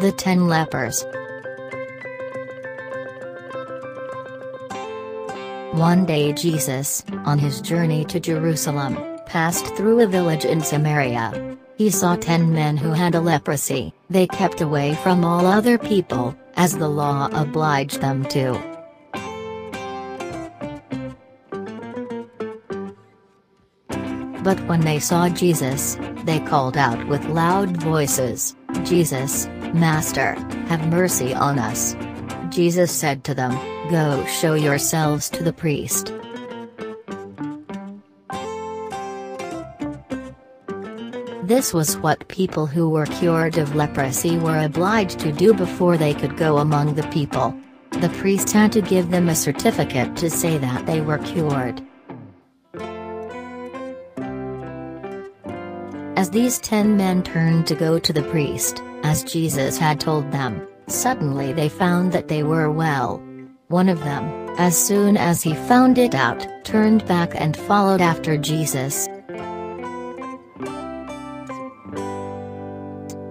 The 10 lepers. 1 day Jesus, on his journey to Jerusalem, passed through a village in Samaria. He saw 10 men who had a leprosy. They kept away from all other people, as the law obliged them to. But when they saw Jesus, they called out with loud voices, "Jesus, Master, have mercy on us." Jesus said to them, "Go show yourselves to the priest." This was what people who were cured of leprosy were obliged to do before they could go among the people. The priest had to give them a certificate to say that they were cured. As these 10 men turned to go to the priest, as Jesus had told them, suddenly they found that they were well. One of them, as soon as he found it out, turned back and followed after Jesus.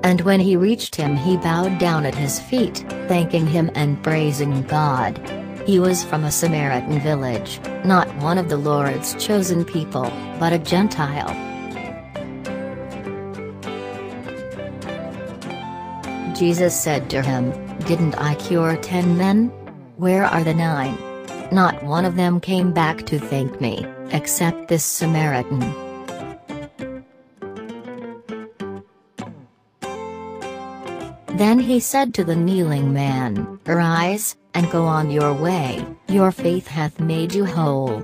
And when he reached him, he bowed down at his feet, thanking him and praising God. He was from a Samaritan village, not one of the Lord's chosen people, but a Gentile. Jesus said to him, "Didn't I cure 10 men? Where are the 9? Not one of them came back to thank me, except this Samaritan." Then he said to the kneeling man, "Arise, and go on your way, your faith hath made you whole."